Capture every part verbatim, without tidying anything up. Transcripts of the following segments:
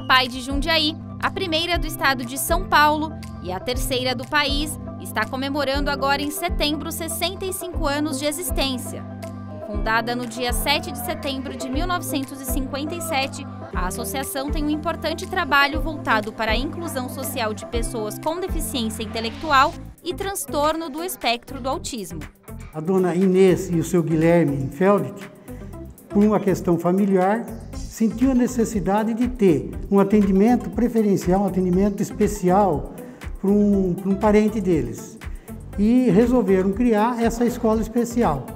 Apae de Jundiaí, a primeira do estado de São Paulo e a terceira do país, está comemorando agora em setembro sessenta e cinco anos de existência. Fundada no dia sete de setembro de mil novecentos e cinquenta e sete, a associação tem um importante trabalho voltado para a inclusão social de pessoas com deficiência intelectual e transtorno do espectro do autismo. A dona Inês e o seu Guilherme Feldt, por uma questão familiar, sentiu a necessidade de ter um atendimento preferencial, um atendimento especial para um, para um parente deles. E resolveram criar essa escola especial.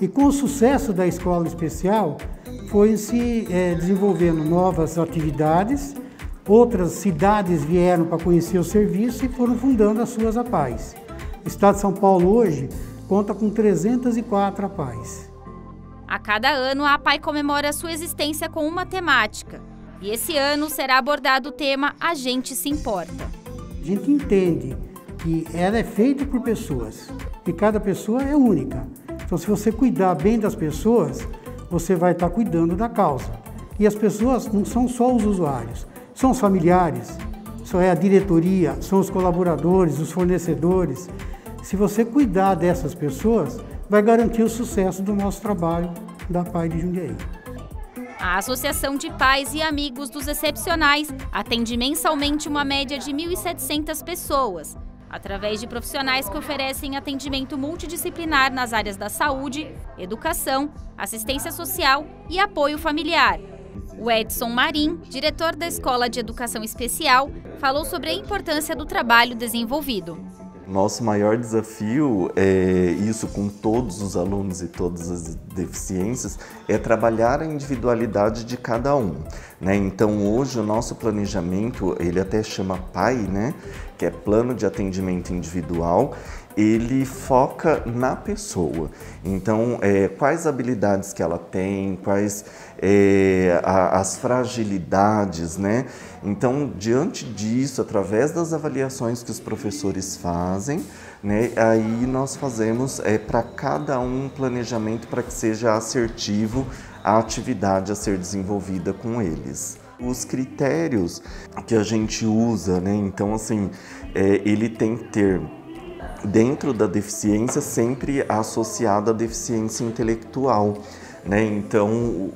E com o sucesso da escola especial, foi se é, desenvolvendo novas atividades, outras cidades vieram para conhecer o serviço e foram fundando as suas Apaes. O estado de São Paulo hoje conta com trezentas e quatro Apaes. A cada ano, a Apae comemora sua existência com uma temática. E esse ano será abordado o tema A Gente Se Importa. A gente entende que ela é feita por pessoas, e cada pessoa é única. Então, se você cuidar bem das pessoas, você vai estar cuidando da causa. E as pessoas não são só os usuários, são os familiares, só é a diretoria, são os colaboradores, os fornecedores. Se você cuidar dessas pessoas, vai garantir o sucesso do nosso trabalho da Apae de Jundiaí. A Associação de Pais e Amigos dos Excepcionais atende mensalmente uma média de mil e setecentas pessoas, através de profissionais que oferecem atendimento multidisciplinar nas áreas da saúde, educação, assistência social e apoio familiar. O Edson Marim, diretor da Escola de Educação Especial, falou sobre a importância do trabalho desenvolvido. Nosso maior desafio, é isso com todos os alunos e todas as deficiências, é trabalhar a individualidade de cada um, né? Então hoje o nosso planejamento, ele até chama PAI, né? Que é Plano de Atendimento Individual, ele foca na pessoa. Então, é, quais habilidades que ela tem, quais é, a, as fragilidades, né? Então, diante disso, através das avaliações que os professores fazem, né, aí nós fazemos é, para cada um um planejamento para que seja assertivo a atividade a ser desenvolvida com eles. Os critérios que a gente usa, né? Então, assim, é, ele tem que ter dentro da deficiência sempre associada à deficiência intelectual, né? Então,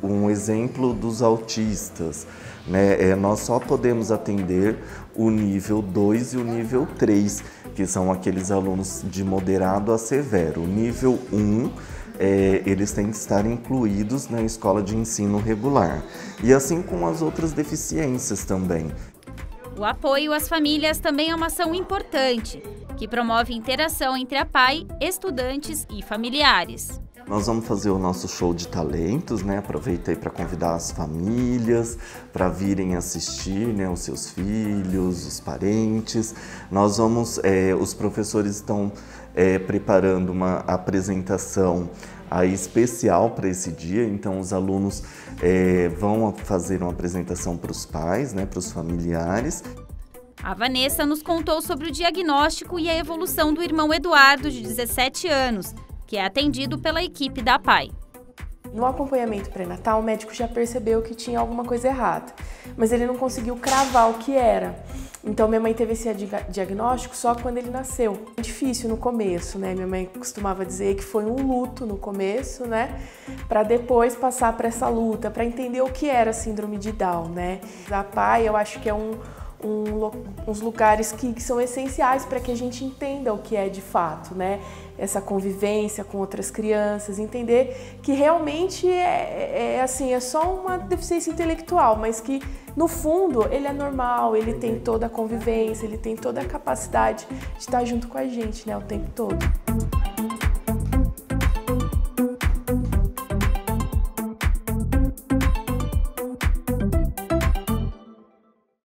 um exemplo dos autistas, né? É, nós só podemos atender o nível dois e o nível três, que são aqueles alunos de moderado a severo. O nível um, É, eles têm que estar incluídos na escola de ensino regular, e assim com as outras deficiências também. O apoio às famílias também é uma ação importante, que promove interação entre a Apae, estudantes e familiares. Nós vamos fazer o nosso show de talentos, né? Aproveita aí para convidar as famílias para virem assistir, né? Os seus filhos, os parentes. Nós vamos, é, os professores estão é, preparando uma apresentação aí especial para esse dia. Então os alunos é, vão fazer uma apresentação para os pais, né? Para os familiares. A Vanessa nos contou sobre o diagnóstico e a evolução do irmão Eduardo, de dezessete anos, que é atendido pela equipe da Apae. No acompanhamento pré-natal, o médico já percebeu que tinha alguma coisa errada, mas ele não conseguiu cravar o que era. Então, minha mãe teve esse diagnóstico só quando ele nasceu. É difícil no começo, né? Minha mãe costumava dizer que foi um luto no começo, né? Para depois passar por essa luta, para entender o que era a síndrome de Down, né? A Apae, eu acho que é um... Um, uns lugares que, que são essenciais para que a gente entenda o que é de fato, né? Essa convivência com outras crianças, entender que realmente é, é assim, é só uma deficiência intelectual, mas que no fundo ele é normal, ele tem toda a convivência, ele tem toda a capacidade de estar junto com a gente, né, o tempo todo.